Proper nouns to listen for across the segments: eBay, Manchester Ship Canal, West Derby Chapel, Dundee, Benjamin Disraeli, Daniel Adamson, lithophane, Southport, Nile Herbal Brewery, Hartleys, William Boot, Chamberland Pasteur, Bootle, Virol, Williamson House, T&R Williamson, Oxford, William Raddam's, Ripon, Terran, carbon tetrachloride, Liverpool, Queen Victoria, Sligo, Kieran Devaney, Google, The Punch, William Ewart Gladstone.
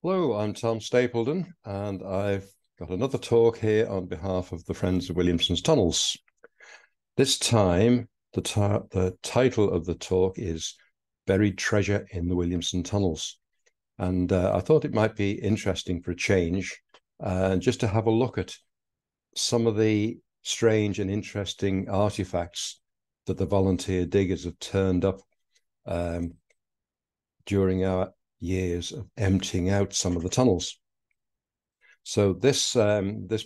Hello, I'm Tom Stapledon, and I've got another talk here on behalf of the Friends of Williamson's Tunnels. This time, the title of the talk is Buried Treasure in the Williamson Tunnels. And I thought it might be interesting for a change, just to have a look at some of the strange and interesting artifacts that the volunteer diggers have turned up during our years of emptying out some of the tunnels. So this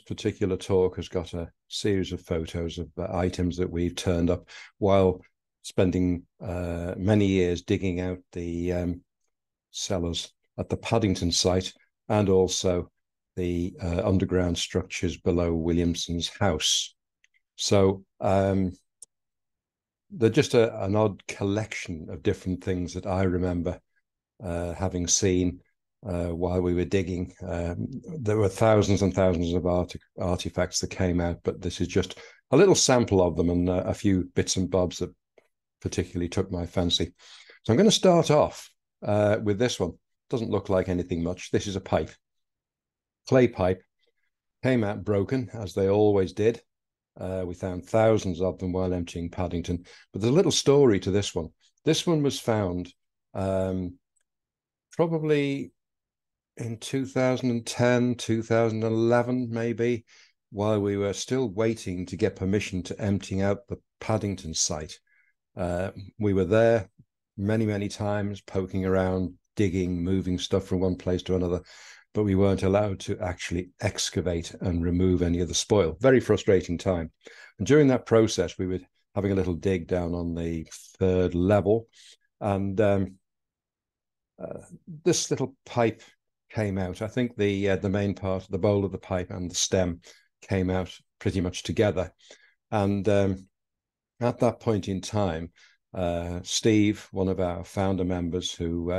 particular talk has got a series of photos of items that we've turned up while spending many years digging out the cellars at the Paddington site and also the underground structures below Williamson's House. So they're just an odd collection of different things that I remember having seen while we were digging. There were thousands and thousands of artifacts that came out, but this is just a little sample of them and a few bits and bobs that particularly took my fancy. So I'm going to start off with this one. Doesn't look like anything much. This is a pipe, clay pipe. Came out broken, as they always did. We found thousands of them while emptying Paddington. But there's a little story to this one. This one was found probably in 2010, 2011, maybe, while we were still waiting to get permission to emptying out the Paddington site. We were there many, many times, poking around, digging, moving stuff from one place to another, but we weren't allowed to actually excavate and remove any of the spoil. Very frustrating time. And during that process, we were having a little dig down on the third level, and this little pipe came out. I think the main part, the bowl of the pipe and the stem came out pretty much together. And at that point in time, Steve, one of our founder members, who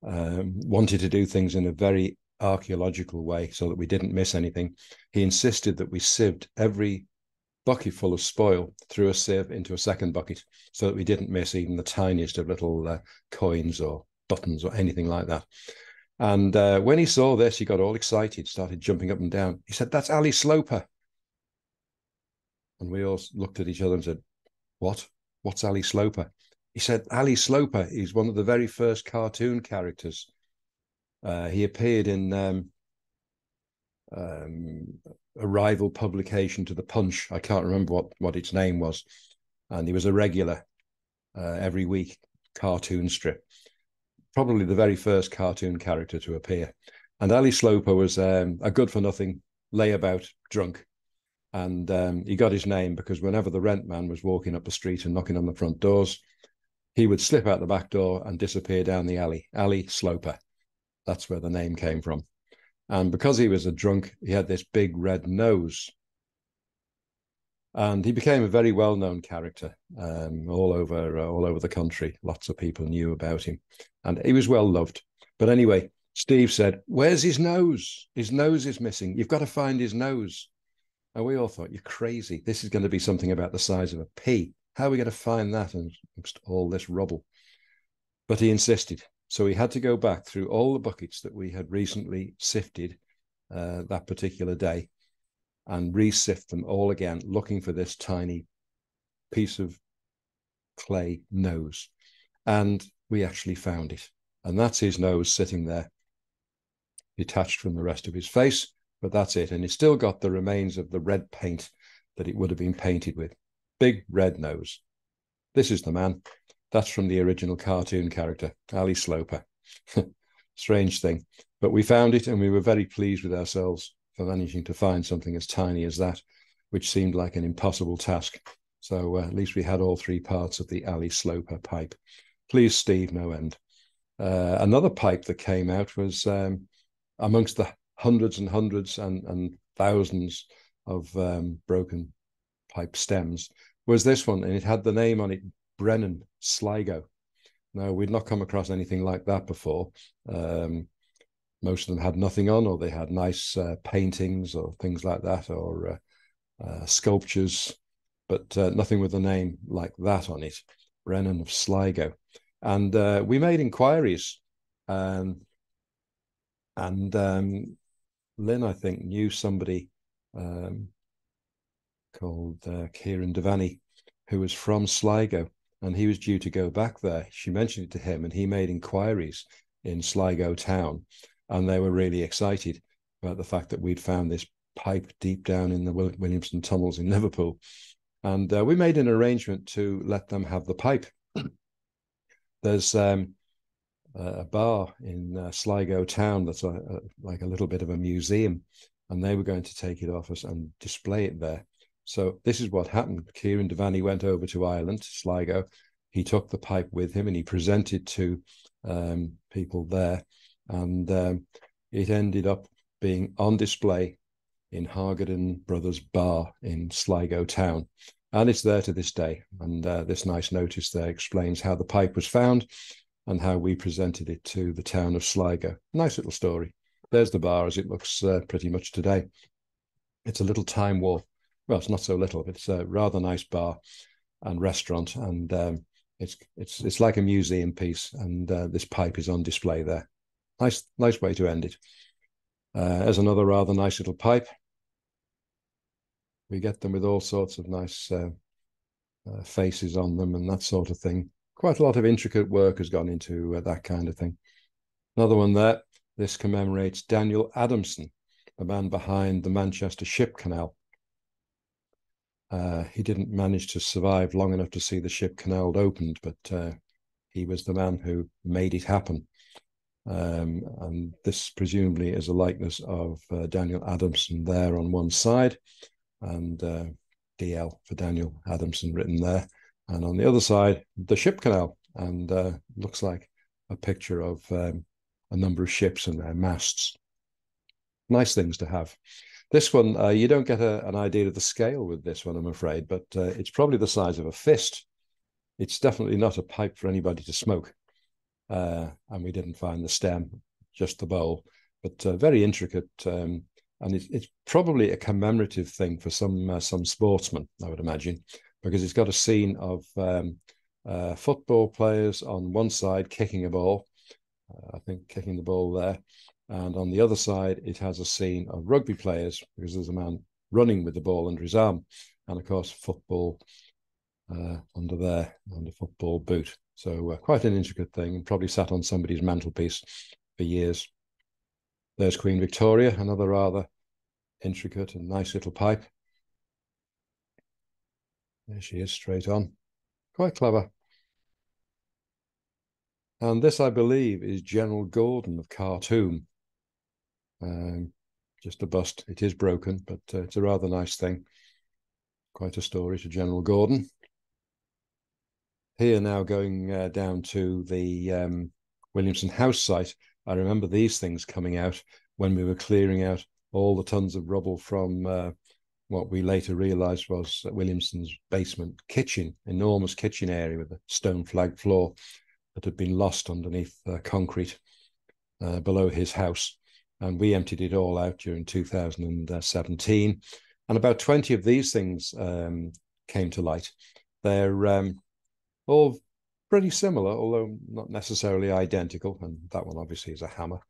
wanted to do things in a very archaeological way so that we didn't miss anything, he insisted that we sieved every bucket full of spoil through a sieve into a second bucket so that we didn't miss even the tiniest of little coins or buttons or anything like that. And when he saw this, he got all excited, started jumping up and down. He said, "That's Ali Sloper." And we all looked at each other and said, "What? What's Ali Sloper?" He said, "Ali Sloper is one of the very first cartoon characters. He appeared in a rival publication to The Punch. I can't remember what its name was. And he was a regular every week cartoon strip. Probably the very first cartoon character to appear. And Ali Sloper was a good-for-nothing, layabout, drunk. And he got his name because whenever the rent man was walking up the street and knocking on the front doors, he would slip out the back door and disappear down the alley. Ali Sloper. That's where the name came from. And because he was a drunk, he had this big red nose. And he became a very well-known character all over the country. Lots of people knew about him. And he was well-loved. But anyway, Steve said, "Where's his nose? His nose is missing. You've got to find his nose." And we all thought, "You're crazy. This is going to be something about the size of a pea. How are we going to find that amongst all this rubble?" But he insisted. So we had to go back through all the buckets that we had recently sifted that particular day and re-sift them all again, looking for this tiny piece of clay nose. And we actually found it. And that's his nose sitting there, detached from the rest of his face, but that's it. And it's still got the remains of the red paint that it would have been painted with. Big red nose. This is the man. That's from the original cartoon character, Ali Sloper. Strange thing. But we found it, and we were very pleased with ourselves for managing to find something as tiny as that, which seemed like an impossible task. So at least we had all three parts of the Ali Sloper pipe. Please, Steve, no end. Another pipe that came out was amongst the hundreds and hundreds and thousands of broken pipe stems, was this one, and it had the name on it, Brennan Sligo. Now, we'd not come across anything like that before. Most of them had nothing on, or they had nice paintings or things like that, or sculptures, but nothing with a name like that on it, Brennan of Sligo. And we made inquiries And Lynn, I think, knew somebody called Kieran Devaney, who was from Sligo, and he was due to go back there. She mentioned it to him, and he made inquiries in Sligo town, and they were really excited about the fact that we'd found this pipe deep down in the Williamson Tunnels in Liverpool. And we made an arrangement to let them have the pipe. There's a bar in Sligo town that's like a little bit of a museum, and they were going to take it off us and display it there. So this is what happened. Kieran Devaney went over to Ireland, Sligo. He took the pipe with him and he presented to people there. And it ended up being on display in Hargadon Brothers Bar in Sligo town. And it's there to this day. And this nice notice there explains how the pipe was found and how we presented it to the town of Sligo. Nice little story. There's the bar as it looks pretty much today. It's a little time warp. Well, it's not so little, but it's a rather nice bar and restaurant. And it's like a museum piece. And this pipe is on display there. Nice way to end it. There's another rather nice little pipe. We get them with all sorts of nice faces on them and that sort of thing. Quite a lot of intricate work has gone into that kind of thing. Another one there. This commemorates Daniel Adamson, the man behind the Manchester Ship Canal. He didn't manage to survive long enough to see the Ship Canal opened, but he was the man who made it happen. And this presumably is a likeness of Daniel Adamson there on one side, and DL for Daniel Adamson written there. And on the other side, the Ship Canal, and looks like a picture of a number of ships and their masts. Nice things to have. This one, you don't get an idea of the scale with this one, I'm afraid, but it's probably the size of a fist. It's definitely not a pipe for anybody to smoke. And we didn't find the stem, just the bowl, but very intricate. And it's probably a commemorative thing for some sportsmen, I would imagine, because it's got a scene of football players on one side kicking a ball, I think kicking the ball there. And on the other side, it has a scene of rugby players, because there's a man running with the ball under his arm. And, of course, football under there, under football boot. So quite an intricate thing, and probably sat on somebody's mantelpiece for years. There's Queen Victoria, another rather intricate and nice little pipe. There she is, straight on. Quite clever. And this, I believe, is General Gordon of Khartoum. Just a bust. It is broken, but it's a rather nice thing. Quite a story to General Gordon. Here now going down to the Williamson House site. I remember these things coming out when we were clearing out all the tons of rubble from what we later realised was Williamson's basement kitchen, enormous kitchen area with a stone flag floor that had been lost underneath concrete below his house. And we emptied it all out during 2017. And about 20 of these things came to light. They're all pretty similar, although not necessarily identical. And that one obviously is a hammer.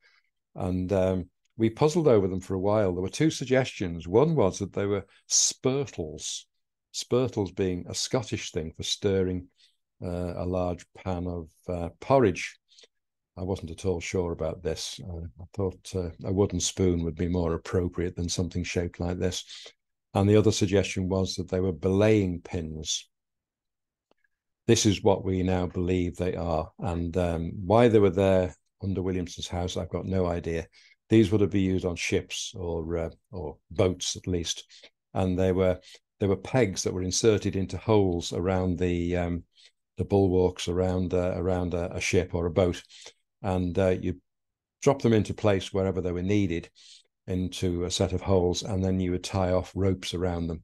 And we puzzled over them for a while. There were two suggestions. One was that they were spurtles, spurtles being a Scottish thing for stirring a large pan of porridge. I wasn't at all sure about this. I thought a wooden spoon would be more appropriate than something shaped like this. And the other suggestion was that they were belaying pins. This is what we now believe they are. And why they were there under Williamson's house, I've got no idea. These would have been used on ships or boats, at least. And they were pegs that were inserted into holes around the bulwarks around a ship or a boat, and you drop them into place wherever they were needed into a set of holes, and then you would tie off ropes around them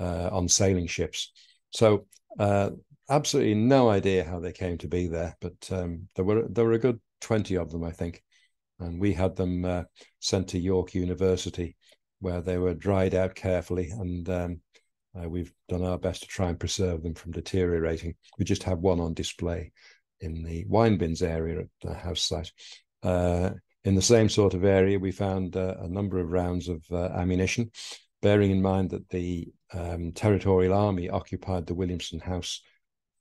on sailing ships. So absolutely no idea how they came to be there, but there were a good 20 of them, I think, and we had them sent to York University, where they were dried out carefully, and we've done our best to try and preserve them from deteriorating. We just have one on display in the wine bins area at the house site. In the same sort of area, we found a number of rounds of ammunition, bearing in mind that the Territorial Army occupied the Williamson House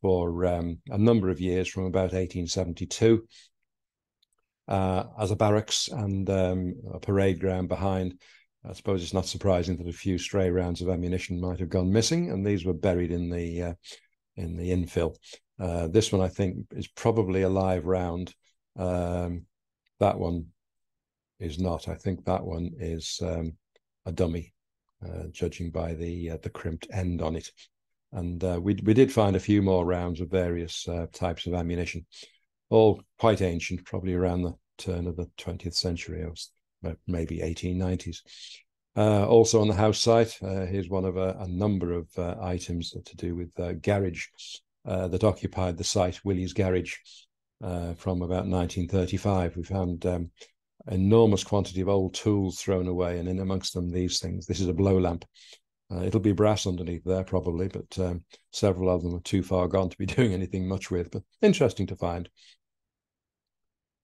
for a number of years, from about 1872, as a barracks and a parade ground behind. I suppose it's not surprising that a few stray rounds of ammunition might have gone missing, and these were buried in the infill. This one, I think, is probably a live round. That one is not. I think that one is a dummy, judging by the crimped end on it. And we did find a few more rounds of various types of ammunition, all quite ancient, probably around the turn of the 20th century or maybe 1890s. Also on the house site, here's one of a number of items to do with garage that occupied the site, Willie's Garage, from about 1935. We found enormous quantity of old tools thrown away, and in amongst them these things. This is a blow lamp. It'll be brass underneath there probably, but several of them are too far gone to be doing anything much with, but interesting to find.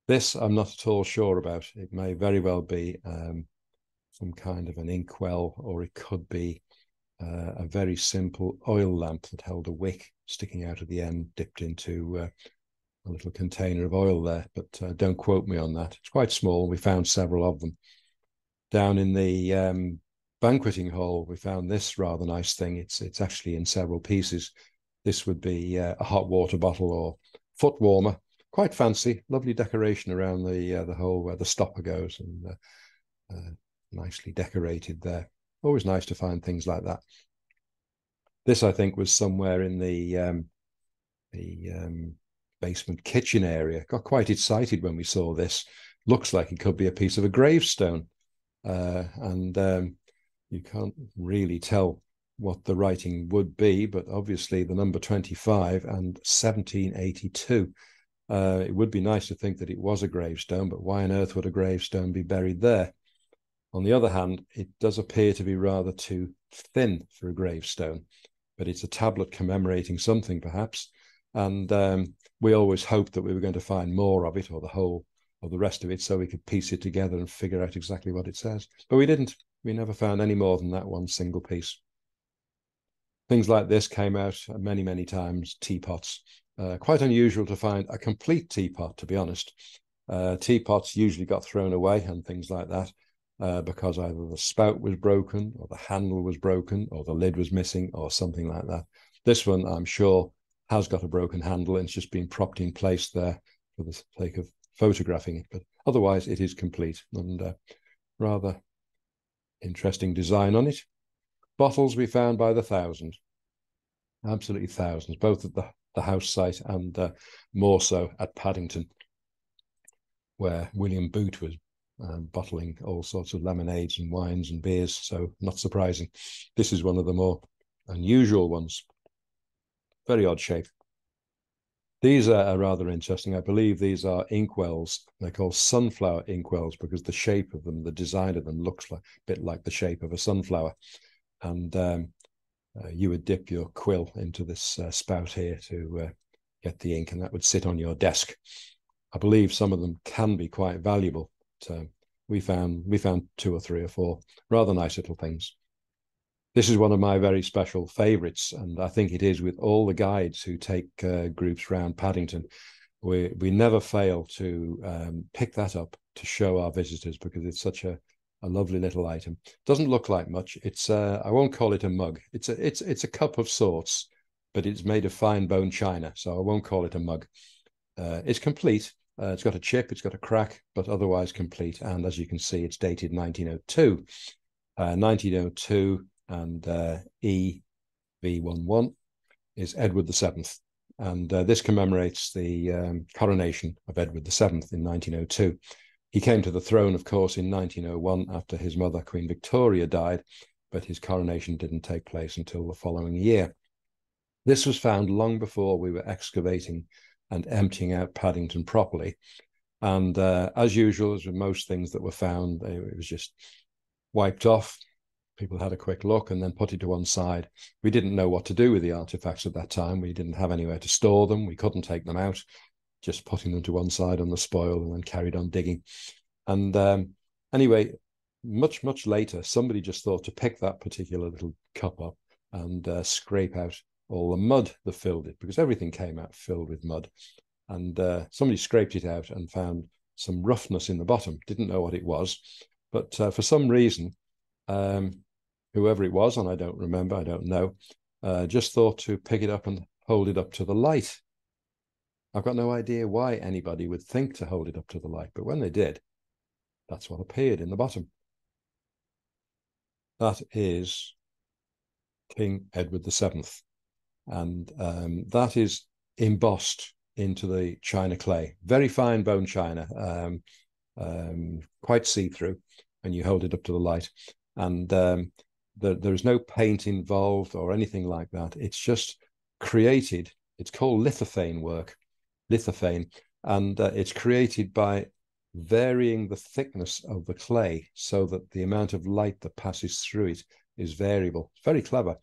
This I'm not at all sure about. It may very well be some kind of an inkwell, or it could be a very simple oil lamp that held a wick sticking out of the end, dipped into a little container of oil there, but don't quote me on that. It's quite small. We found several of them. Down in the banqueting hall, we found this rather nice thing. It's actually in several pieces. This would be a hot water bottle or foot warmer. Quite fancy, lovely decoration around the hole where the stopper goes, and nicely decorated there. Always nice to find things like that. This, I think, was somewhere in the basement kitchen area. Got quite excited when we saw this. Looks like it could be a piece of a gravestone, and you can't really tell what the writing would be, but obviously the number 25 and 1782. It would be nice to think that it was a gravestone, but why on earth would a gravestone be buried there? On the other hand, it does appear to be rather too thin for a gravestone, but it's a tablet commemorating something, perhaps. And we always hoped that we were going to find more of it, or the whole or the rest of it, so we could piece it together and figure out exactly what it says. But we didn't. We never found any more than that one single piece. Things like this came out many, many times, teapots. Quite unusual to find a complete teapot, to be honest. Teapots usually got thrown away and things like that because either the spout was broken, or the handle was broken, or the lid was missing, or something like that. This one, I'm sure, has got a broken handle, and it's just been propped in place there for the sake of photographing it. But otherwise, it is complete, and rather interesting design on it. Bottles we found by the thousands, absolutely thousands, both at the house site and more so at Paddington, where William Boot was bottling all sorts of lemonades and wines and beers, so not surprising. This is one of the more unusual ones. Very odd shape. These are rather interesting. I believe these are inkwells. They're called sunflower inkwells because the shape of them, the design of them, looks like a bit like the shape of a sunflower. And you would dip your quill into this spout here to get the ink, and that would sit on your desk. I believe some of them can be quite valuable. But, we found two or three or four rather nice little things. This is one of my very special favourites, and I think it is with all the guides who take groups round Paddington. We never fail to pick that up to show our visitors because it's such a lovely little item. Doesn't look like much. It's I won't call it a mug. It's a cup of sorts, but it's made of fine bone china, so I won't call it a mug. It's complete. It's got a chip. It's got a crack, but otherwise complete. And as you can see, it's dated 1902. 1902. And EV11 is Edward VII. And this commemorates the coronation of Edward VII in 1902. He came to the throne, of course, in 1901 after his mother, Queen Victoria, died, but his coronation didn't take place until the following year. This was found long before we were excavating and emptying out Paddington properly. And as usual, as with most things that were found, it was just wiped off. People had a quick look and then put it to one side. We didn't know what to do with the artifacts at that time. We didn't have anywhere to store them. We couldn't take them out, just putting them to one side on the spoil and then carried on digging. And anyway, much later, somebody just thought to pick that particular little cup up and scrape out all the mud that filled it, because everything came out filled with mud. And somebody scraped it out and found some roughness in the bottom. Didn't know what it was, but for some reason, whoever it was, and I don't remember, I don't know, just thought to pick it up and hold it up to the light. I've got no idea why anybody would think to hold it up to the light, but when they did, that's what appeared in the bottom. That is King Edward VII. And that is embossed into the china clay, very fine bone china, quite see-through, and you hold it up to the light. And there's no paint involved or anything like that. It's just created. It's called lithophane work, lithophane, and it's created by varying the thickness of the clay so that the amount of light that passes through it is variable. It's very clever.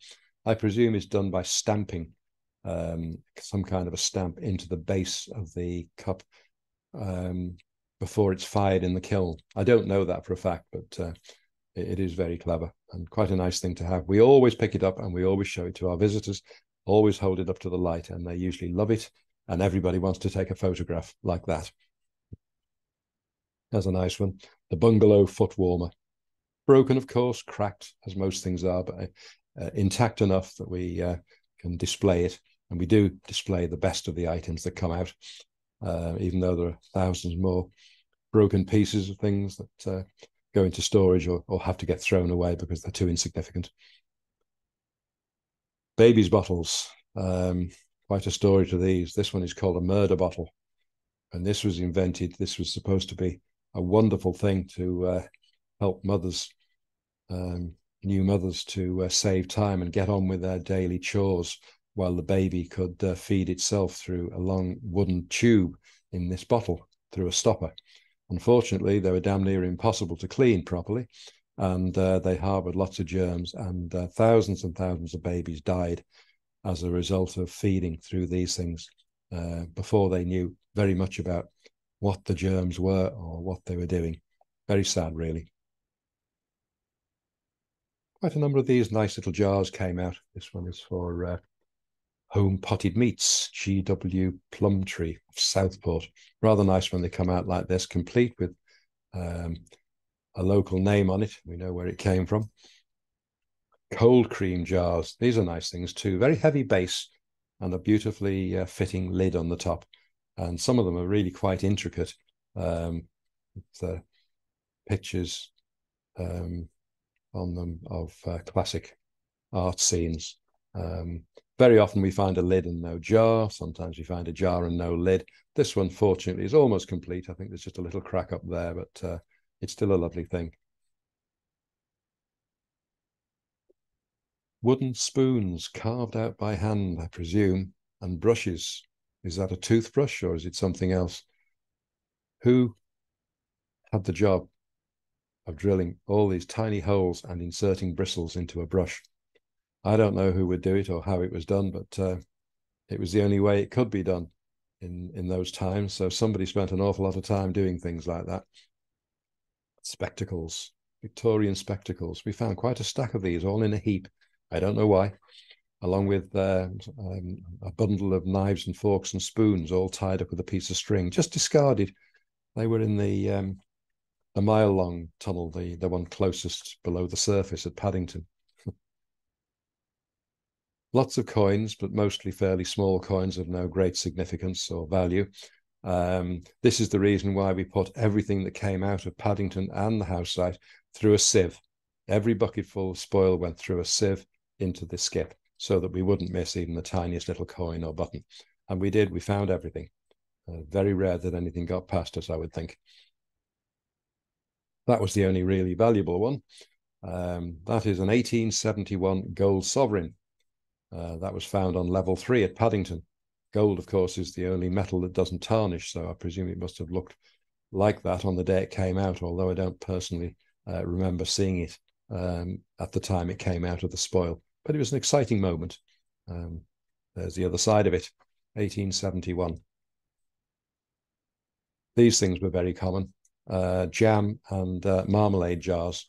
I presume it's done by stamping some kind of a stamp into the base of the cup before it's fired in the kiln. I don't know that for a fact, but it is very clever and quite a nice thing to have. We always pick it up and we always show it to our visitors, always hold it up to the light, and they usually love it, and everybody wants to take a photograph like that. There's a nice one, the bungalow foot warmer. Broken, of course, cracked, as most things are, but intact enough that we can display it. And we do display the best of the items that come out, even though there are thousands more broken pieces of things that go into storage or have to get thrown away because they're too insignificant. Baby's bottles, quite a story to these. This one is called a murder bottle. And this was invented, this was supposed to be a wonderful thing to help mothers, new mothers, to save time and get on with their daily chores while the baby could feed itself through a long wooden tube in this bottle through a stopper. Unfortunately, they were damn near impossible to clean properly, and they harbored lots of germs, and thousands of babies died as a result of feeding through these things before they knew very much about what the germs were or what they were doing. Very sad, really. Quite a number of these nice little jars came out. This one is for home potted meats, GW Plumtree of Southport. Rather nice when they come out like this, complete with a local name on it. We know where it came from. Cold cream jars. These are nice things too. Very heavy base and a beautifully fitting lid on the top. And some of them are really quite intricate. With pictures on them of classic art scenes. Very often we find a lid and no jar. Sometimes we find a jar and no lid. This one, fortunately, is almost complete. I think there's just a little crack up there, but it's still a lovely thing. Wooden spoons carved out by hand, I presume, and brushes. Is that a toothbrush or is it something else? Who had the job of drilling all these tiny holes and inserting bristles into a brush? I don't know who would do it or how it was done, but it was the only way it could be done in those times. So somebody spent an awful lot of time doing things like that. Spectacles, Victorian spectacles. We found quite a stack of these all in a heap. I don't know why, along with a bundle of knives and forks and spoons all tied up with a piece of string, just discarded. They were in the mile-long tunnel, the one closest below the surface at Paddington. Lots of coins, but mostly fairly small coins of no great significance or value. This is the reason why we put everything that came out of Paddington and the house site through a sieve. Every bucketful of spoil went through a sieve into the skip so that we wouldn't miss even the tiniest little coin or button. And we did, we found everything. Very rare that anything got past us, I would think. That was the only really valuable one. That is an 1871 gold sovereign. That was found on level 3 at Paddington. Gold, of course, is the only metal that doesn't tarnish, so I presume it must have looked like that on the day it came out, although I don't personally remember seeing it at the time it came out of the spoil. But it was an exciting moment. There's the other side of it, 1871. These things were very common. jam and marmalade jars.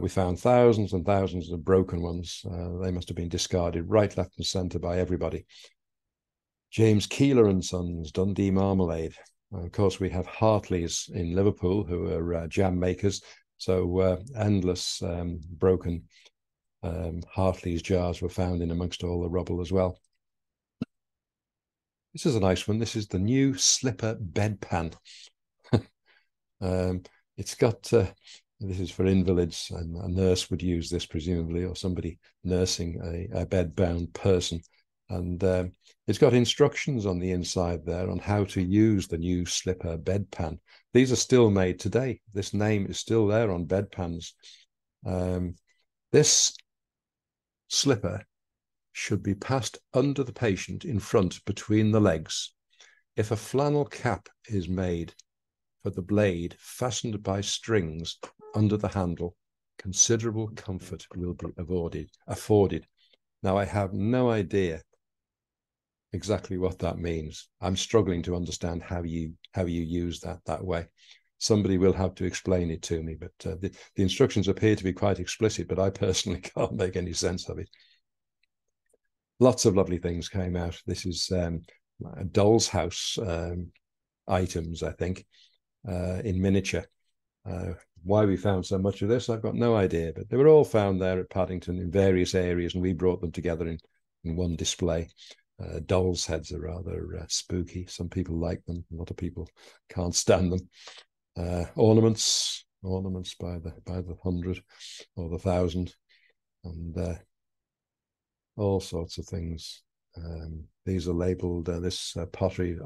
We found thousands and thousands of broken ones. They must have been discarded right, left and centre by everybody. James Keeler and Sons, Dundee Marmalade. And of course, we have Hartleys in Liverpool, who are jam makers. So endless broken Hartley's jars were found in amongst all the rubble as well. This is a nice one. This is the new slipper bedpan. It's got, this is for invalids, and a nurse would use this presumably, or somebody nursing a bedbound person. And it's got instructions on the inside there on how to use the new slipper bedpan. These are still made today. This name is still there on bedpans. This slipper should be passed under the patient in front between the legs. If a flannel cap is made for the blade fastened by strings under the handle, considerable comfort will be afforded. Now, I have no idea exactly what that means. I'm struggling to understand how you use that way. Somebody will have to explain it to me, but the instructions appear to be quite explicit, but I personally can't make any sense of it. Lots of lovely things came out. This is a doll's house items, I think, in miniature. Why we found so much of this, I've got no idea, but they were all found there at Paddington in various areas, and we brought them together in one display. Doll's heads are rather spooky. Some people like them, a lot of people can't stand them. Ornaments by the hundred or the thousand, and all sorts of things. These are labelled. This pottery,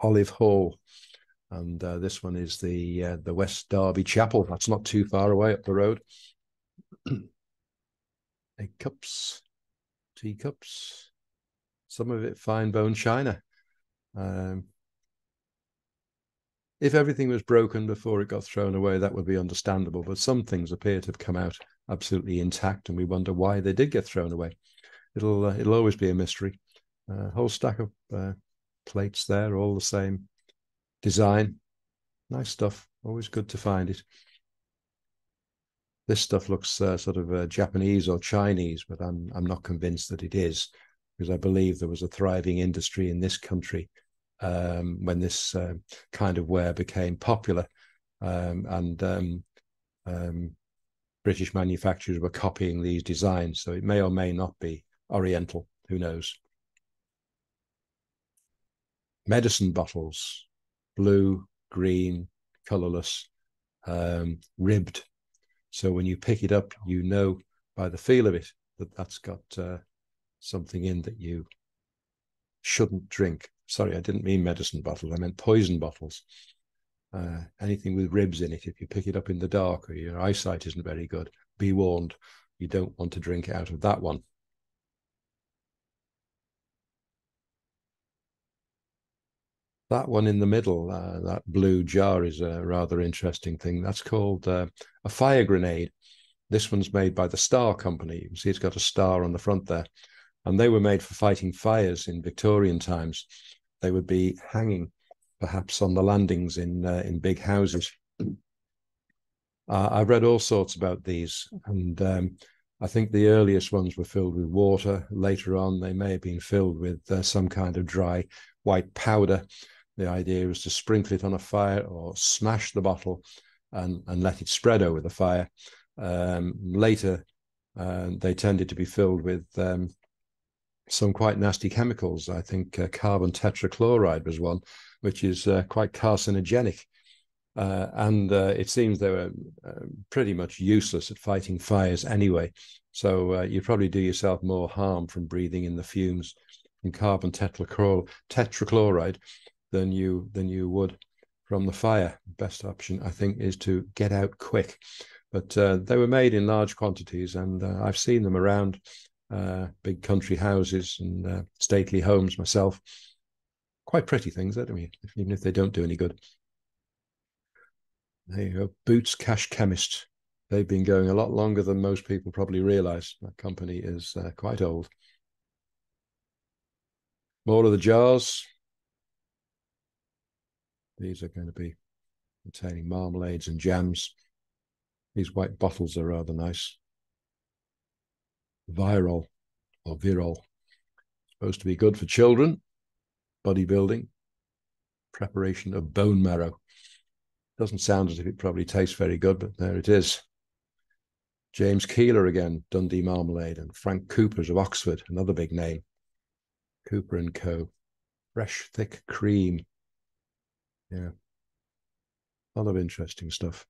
Olive Hall, and this one is the West Derby Chapel. That's not too far away up the road. Egg cups, tea cups, some of it fine bone china. If everything was broken before it got thrown away, that would be understandable. But some things appear to have come out absolutely intact, and we wonder why they did get thrown away. It'll always be a mystery. A whole stack of plates there, all the same design. Nice stuff. Always good to find it. This stuff looks sort of Japanese or Chinese, but I'm not convinced that it is, because I believe there was a thriving industry in this country when this kind of ware became popular, and British manufacturers were copying these designs, so it may or may not be Oriental, who knows. Medicine bottles, blue, green, colourless, ribbed, so when you pick it up, you know by the feel of it that that's got something in that you shouldn't drink. Sorry, I didn't mean medicine bottles. I meant poison bottles. Anything with ribs in it, if you pick it up in the dark or your eyesight isn't very good, be warned, you don't want to drink out of that one. That one in the middle, that blue jar, is a rather interesting thing. That's called a fire grenade. This one's made by the Star Company. You can see it's got a star on the front there. And they were made for fighting fires in Victorian times. They would be hanging, perhaps, on the landings in big houses. I've read all sorts about these, and I think the earliest ones were filled with water. Later on, they may have been filled with some kind of dry white powder. The idea was to sprinkle it on a fire or smash the bottle and let it spread over the fire. Later, they tended to be filled with some quite nasty chemicals. I think carbon tetrachloride was one, which is quite carcinogenic. And it seems they were pretty much useless at fighting fires anyway. So you probably do yourself more harm from breathing in the fumes from carbon tetrachloride than you would from the fire. Best option, I think, is to get out quick. But they were made in large quantities, and I've seen them around big country houses and stately homes myself. Quite pretty things, don't we? Even if they don't do any good. There you go. Boots Cash Chemist. They've been going a lot longer than most people probably realise. That company is quite old. More of the jars. These are going to be containing marmalades and jams. These white bottles are rather nice. Virol, or Virol, supposed to be good for children, bodybuilding, preparation of bone marrow. Doesn't sound as if it probably tastes very good, but there it is. James Keeler again, Dundee Marmalade, and Frank Cooper's of Oxford, another big name. Cooper and Co. Fresh, thick cream. Yeah. A lot of interesting stuff.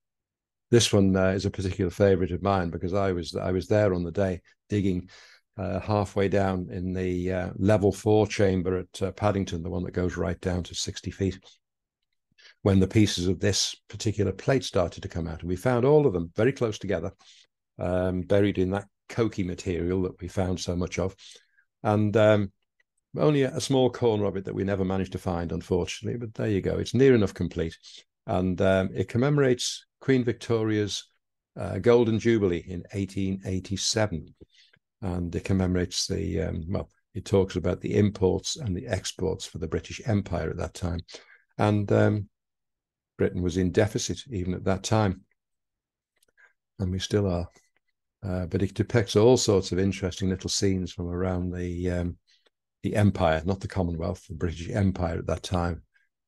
This one is a particular favourite of mine because I was there on the day digging halfway down in the level 4 chamber at Paddington, the one that goes right down to 60 feet, when the pieces of this particular plate started to come out. And we found all of them very close together, buried in that cokey material that we found so much of. And only a small corner of it that we never managed to find, unfortunately. But there you go. It's near enough complete. And it commemorates Queen Victoria's Golden Jubilee in 1887. And it commemorates the, well, it talks about the imports and the exports for the British Empire at that time. And Britain was in deficit even at that time. And we still are. But it depicts all sorts of interesting little scenes from around the Empire, not the Commonwealth, the British Empire at that time.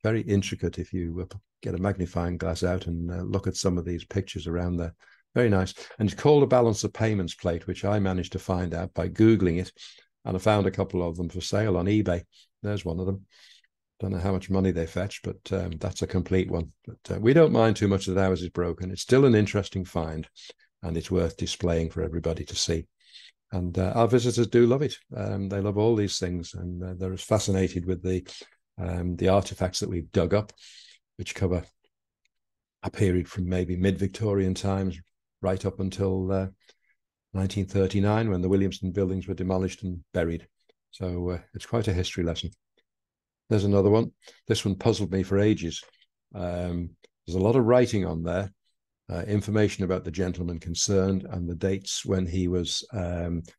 Very intricate if you get a magnifying glass out and look at some of these pictures around there. Very nice. And it's called a balance of payments plate, which I managed to find out by Googling it. And I found a couple of them for sale on eBay. There's one of them. Don't know how much money they fetch, but that's a complete one. But we don't mind too much that ours is broken. It's still an interesting find, and it's worth displaying for everybody to see. And our visitors do love it. They love all these things, and they're as fascinated with the artifacts that we've dug up, which cover a period from maybe mid-Victorian times right up until 1939, when the Williamson buildings were demolished and buried. So it's quite a history lesson. There's another one. This one puzzled me for ages. There's a lot of writing on there, information about the gentleman concerned and the dates when he was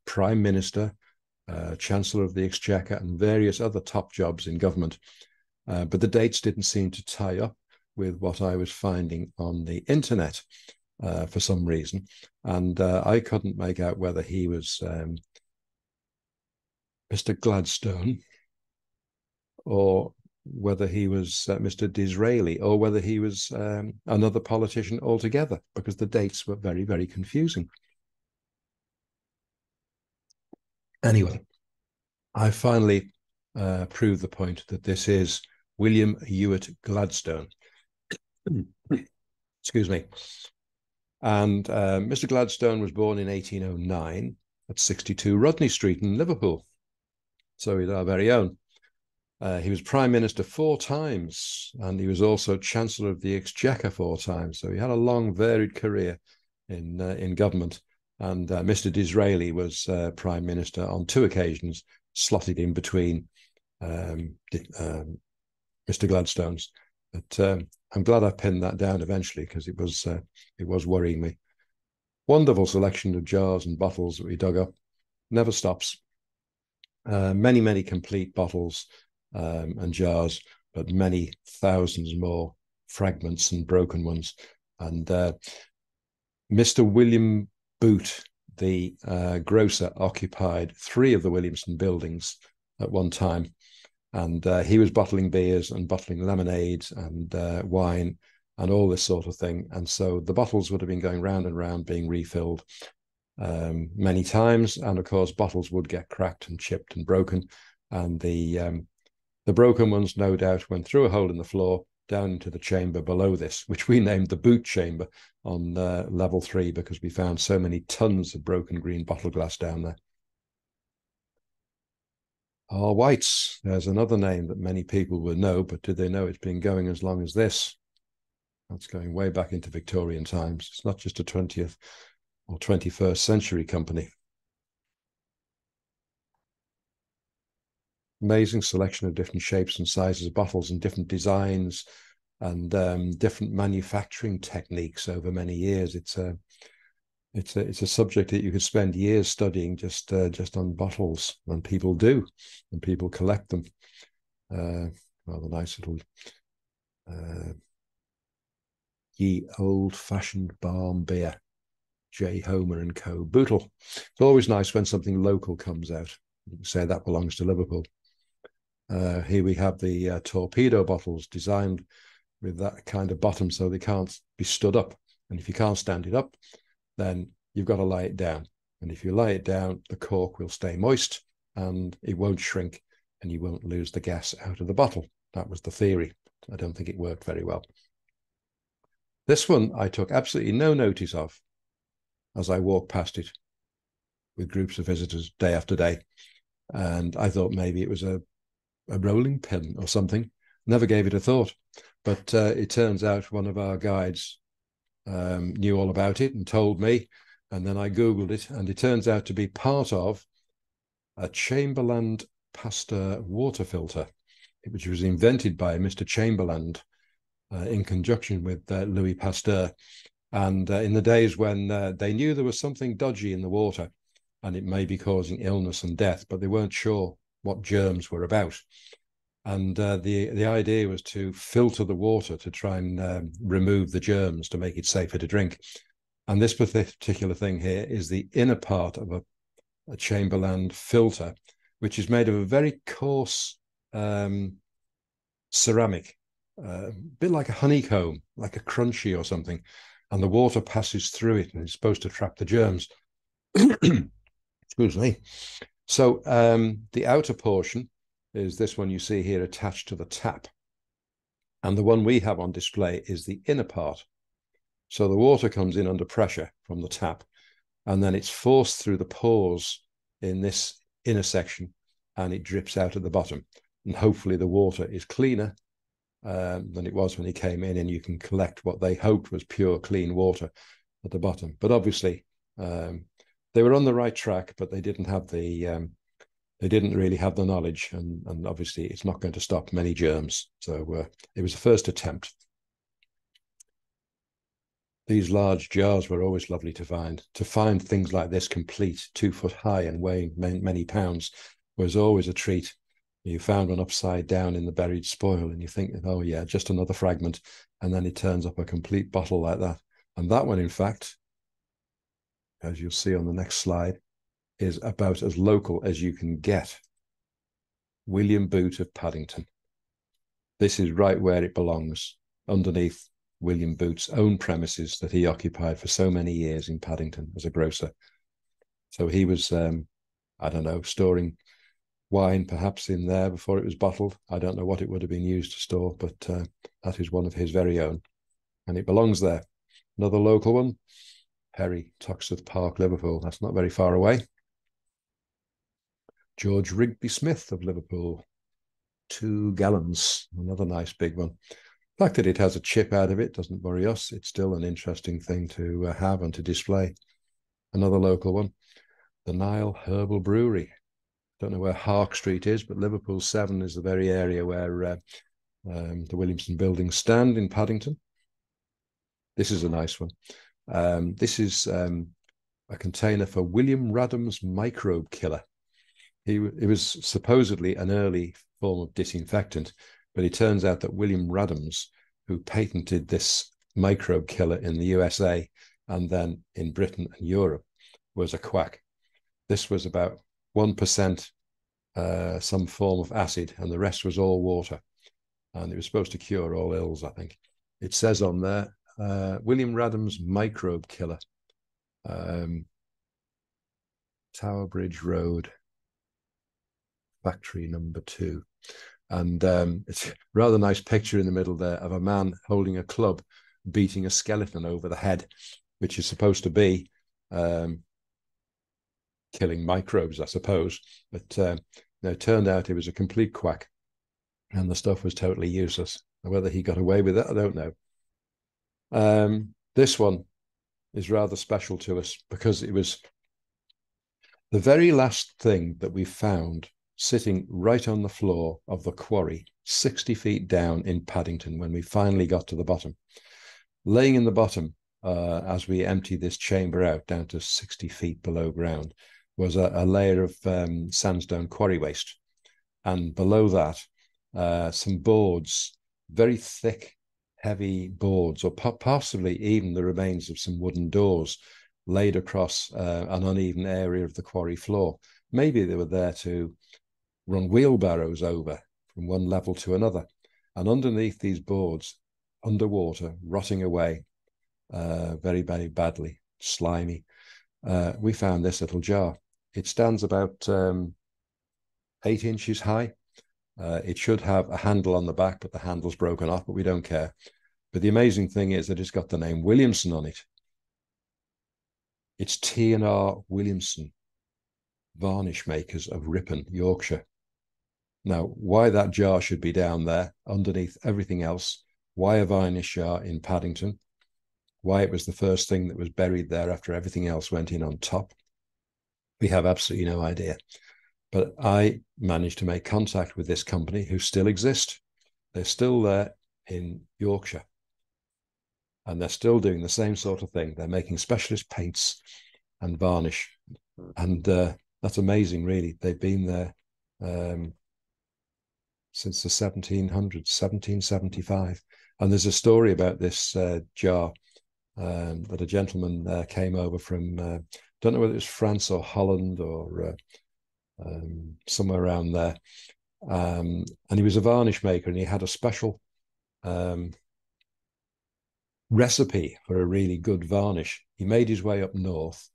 Prime Minister, Chancellor of the Exchequer, and various other top jobs in government. But the dates didn't seem to tie up with what I was finding on the internet for some reason. And I couldn't make out whether he was Mr. Gladstone, or whether he was Mr. Disraeli, or whether he was another politician altogether, because the dates were very, very confusing. Anyway, I finally proved the point that this is William Ewart Gladstone. Excuse me. And Mr. Gladstone was born in 1809 at 62 Rodney Street in Liverpool. So he's our very own. He was Prime Minister 4 times, and he was also Chancellor of the Exchequer 4 times. So he had a long, varied career in government. And Mr. Disraeli was Prime Minister on 2 occasions, slotted in between Mr. Gladstone's. But I'm glad I pinned that down eventually, because it was worrying me. Wonderful selection of jars and bottles that we dug up. Never stops. Many, many complete bottles. And jars, but many thousands more fragments and broken ones. And Mr. William Boot, the grocer, occupied 3 of the Williamson buildings at one time. And he was bottling beers and bottling lemonades and wine and all this sort of thing. And so the bottles would have been going round and round, being refilled many times. And of course, bottles would get cracked and chipped and broken. And the broken ones, no doubt, went through a hole in the floor down into the chamber below this, which we named the Boot Chamber on level 3, because we found so many tons of broken green bottle glass down there. Our whites, there's another name that many people will know, but do they know it's been going as long as this? That's going way back into Victorian times. It's not just a 20th or 21st century company. Amazing selection of different shapes and sizes of bottles and different designs and different manufacturing techniques over many years. It's a subject that you could spend years studying just on bottles, and people do, and people collect them. Rather nice little ye old-fashioned barm beer. J. Homer and Co. Bootle. It's always nice when something local comes out. You can say that belongs to Liverpool. Here we have the torpedo bottles designed with that kind of bottom so they can't be stood up. And if you can't stand it up, then you've got to lay it down. And if you lay it down, the cork will stay moist and it won't shrink and you won't lose the gas out of the bottle. That was the theory. I don't think it worked very well. This one I took absolutely no notice of as I walked past it with groups of visitors day after day. And I thought maybe it was a rolling pin or something. Never gave it a thought. But it turns out one of our guides knew all about it and told me. And then I Googled it. And it turns out to be part of a Chamberland Pasteur water filter, which was invented by Mr. Chamberland in conjunction with Louis Pasteur. And in the days when they knew there was something dodgy in the water and it may be causing illness and death, but they weren't sure what germs were about. And the idea was to filter the water to try and remove the germs to make it safer to drink. And this particular thing here is the inner part of a Chamberland filter, which is made of a very coarse ceramic, a bit like a honeycomb, like a crunchy or something. And the water passes through it and it's supposed to trap the germs. Excuse me. So the outer portion is this one you see here attached to the tap. And the one we have on display is the inner part. So the water comes in under pressure from the tap and then it's forced through the pores in this inner section and it drips out at the bottom. And hopefully the water is cleaner than it was when he came in, and you can collect what they hoped was pure clean water at the bottom. But obviously they were on the right track, but they didn't have the they didn't really have the knowledge, and obviously it's not going to stop many germs. So it was the first attempt. These large jars were always lovely to find. To find things like this complete, 2 foot high and weighing many pounds, was always a treat. You found one upside down in the buried spoil and you think, oh yeah, just another fragment. And then it turns up a complete bottle like that. And that one, in fact, as you'll see on the next slide, is about as local as you can get. William Boot of Paddington. This is right where it belongs, underneath William Boot's own premises that he occupied for so many years in Paddington as a grocer. So he was, I don't know, storing wine perhaps in there before it was bottled. I don't know what it would have been used to store, but that is one of his very own and it belongs there. Another local one, Perry, Toxteth Park, Liverpool. That's not very far away. George Rigby Smith of Liverpool, 2 gallons, another nice big one. The fact that it has a chip out of it doesn't worry us. It's still an interesting thing to have and to display. Another local one, the Nile Herbal Brewery. Don't know where Hark Street is, but Liverpool 7 is the very area where the Williamson buildings stand in Paddington. This is a nice one. This is a container for William Raddam's microbe killer. It was supposedly an early form of disinfectant, but it turns out that William Raddam's, who patented this microbe killer in the USA and then in Britain and Europe, was a quack. This was about 1% some form of acid, and the rest was all water. And it was supposed to cure all ills, I think. It says on there, William Raddam's microbe killer, Towerbridge Road, factory number 2. And it's a rather nice picture in the middle there of a man holding a club, beating a skeleton over the head, which is supposed to be killing microbes, I suppose, but no, it turned out it was a complete quack and the stuff was totally useless. Whether he got away with it, I don't know. This one is rather special to us because it was the very last thing that we found sitting right on the floor of the quarry, 60 feet down in Paddington, when we finally got to the bottom. Laying in the bottom, as we empty this chamber out down to 60 feet below ground, was a layer of sandstone quarry waste, and below that some boards, very thick heavy boards, or possibly even the remains of some wooden doors laid across an uneven area of the quarry floor. Maybe they were there to run wheelbarrows over from one level to another. And underneath these boards, underwater, rotting away very, very badly, slimy, we found this little jar. It stands about 8 inches high. It should have a handle on the back, but the handle's broken off, but we don't care. But the amazing thing is that it's got the name Williamson on it. It's T&R Williamson, varnish makers of Ripon, Yorkshire. Now, why that jar should be down there underneath everything else, why a varnish jar in Paddington, why it was the first thing that was buried there after everything else went in on top, we have absolutely no idea. But I managed to make contact with this company, who still exist. They're still there in Yorkshire. And they're still doing the same sort of thing. They're making specialist paints and varnish. And that's amazing, really. They've been there since the 1700s, 1775. And there's a story about this jar that a gentleman came over from, I don't know whether it was France or Holland or... somewhere around there, and he was a varnish maker, and he had a special recipe for a really good varnish. He made his way up north,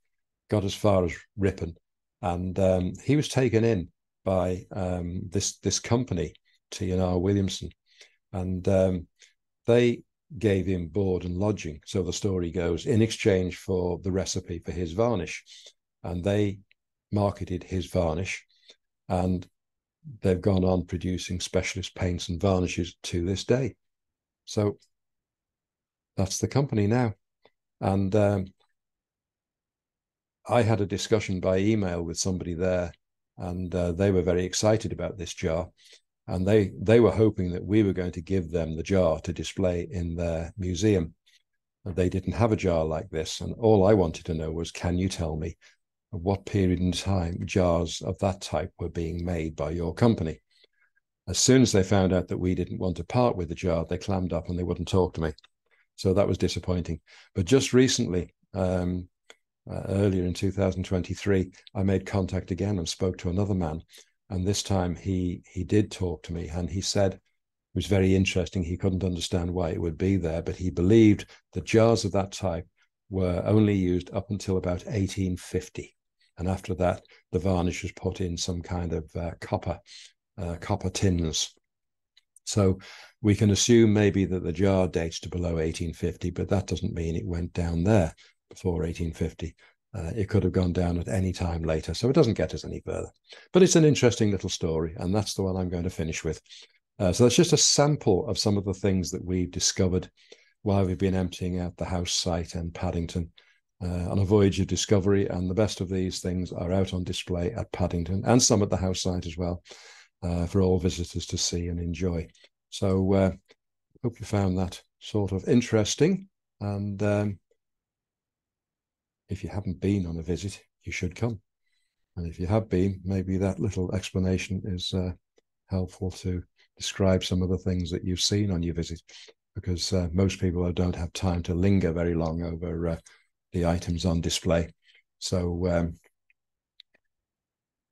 got as far as Ripon, and he was taken in by this company, T&R Williamson, and they gave him board and lodging, so the story goes, in exchange for the recipe for his varnish. And they marketed his varnish, and they've gone on producing specialist paints and varnishes to this day. So that's the company now. And I had a discussion by email with somebody there, and they were very excited about this jar, and they were hoping that we were going to give them the jar to display in their museum. They didn't have a jar like this, and all I wanted to know was, can you tell me what period in time jars of that type were being made by your company? As soon as they found out that we didn't want to part with the jar, they clammed up and they wouldn't talk to me. So that was disappointing. But just recently, earlier in 2023, I made contact again and spoke to another man. And this time he did talk to me, and he said it was very interesting. He couldn't understand why it would be there, but he believed that jars of that type were only used up until about 1850. And after that, the varnish was put in some kind of copper tins. So we can assume maybe that the jar dates to below 1850, but that doesn't mean it went down there before 1850. It could have gone down at any time later, so it doesn't get us any further. But it's an interesting little story, and that's the one I'm going to finish with. So that's just a sample of some of the things that we've discovered while we've been emptying out the house site and Paddington on a voyage of discovery. And the best of these things are out on display at Paddington, and some at the house site as well, for all visitors to see and enjoy. So hope you found that sort of interesting. And if you haven't been on a visit, you should come. And if you have been, maybe that little explanation is helpful to describe some of the things that you've seen on your visit, because most people don't have time to linger very long over the items on display. So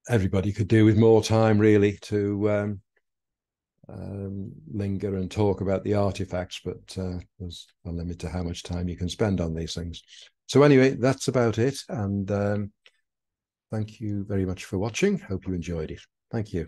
everybody could do with more time, really, to linger and talk about the artifacts, but there's a limit to how much time you can spend on these things. So anyway, that's about it. And thank you very much for watching. Hope you enjoyed it. Thank you.